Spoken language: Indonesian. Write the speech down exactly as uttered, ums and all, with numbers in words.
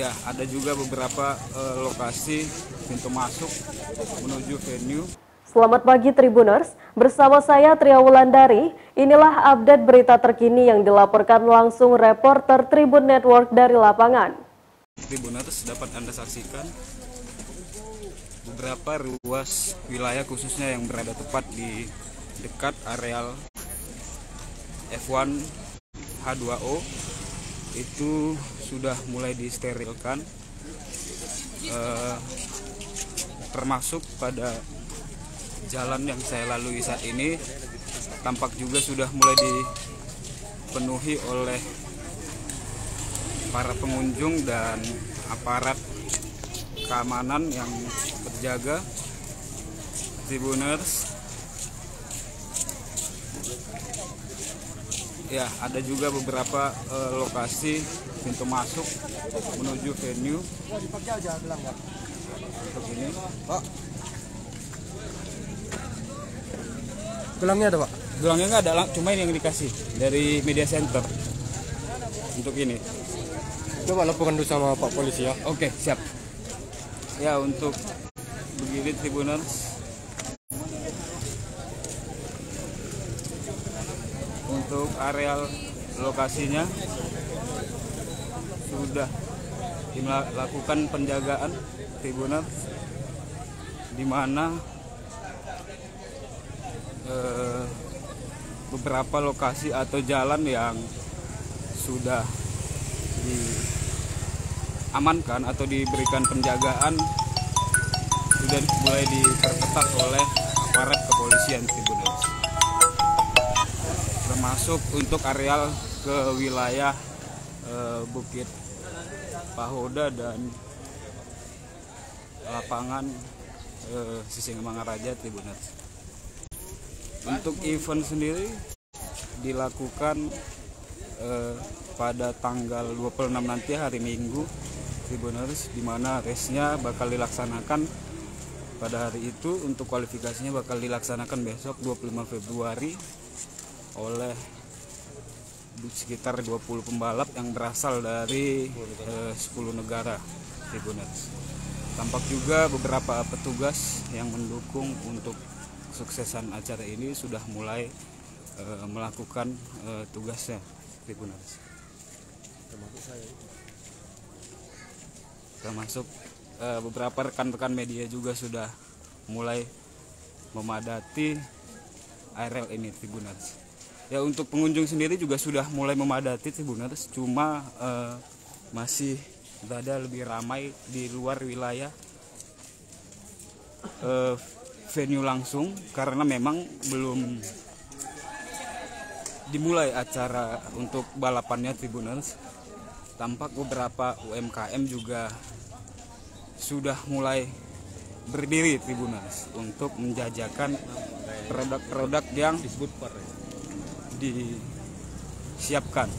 ya ada juga beberapa eh, lokasi pintu masuk menuju venue. Selamat pagi Tribuners, bersama saya Tria Wulandari. Inilah update berita terkini yang dilaporkan langsung reporter Tribun Network dari lapangan. Tribuners, dapat Anda saksikan beberapa ruas wilayah khususnya yang berada tepat di dekat areal F one H dua O itu sudah mulai disterilkan, eh, termasuk pada jalan yang saya lalui saat ini tampak juga sudah mulai dipenuhi oleh para pengunjung dan aparat keamanan yang berjaga. Tribuners, ya ada juga beberapa eh, lokasi pintu masuk menuju venue. Begini, Pak. Gelangnya ada, Pak? Gelangnya nggak ada, cuma ini yang dikasih dari media center untuk ini. Coba laporkan dulu sama Pak Polisi ya. Oke, siap. Ya, untuk begini Tribuners, untuk areal lokasinya sudah dilakukan penjagaan Tribuners, di mana beberapa lokasi atau jalan yang sudah diamankan atau diberikan penjagaan sudah mulai diperketat oleh aparat kepolisian Tribuners, termasuk untuk areal ke wilayah eh, Bukit Pahoda dan lapangan eh, Sisingamangaraja Tribuners. Untuk event sendiri dilakukan eh, pada tanggal dua puluh enam nanti hari Minggu Tribuners, di mana race-nya bakal dilaksanakan pada hari itu. Untuk kualifikasinya bakal dilaksanakan besok dua puluh lima Februari oleh sekitar dua puluh pembalap yang berasal dari eh, sepuluh negara Tribuners. Tampak juga beberapa petugas yang mendukung untuk kesuksesan acara ini sudah mulai e, melakukan e, tugasnya Tribuners, termasuk e, beberapa rekan-rekan media juga sudah mulai memadati areal ini Tribuners. Ya, untuk pengunjung sendiri juga sudah mulai memadati Tribuners, cuma e, masih ada lebih ramai di luar wilayah e, venue langsung, karena memang belum dimulai acara untuk balapannya Tribuners. Tampak beberapa U M K M juga sudah mulai berdiri Tribuners untuk menjajakan produk-produk yang disiapkan.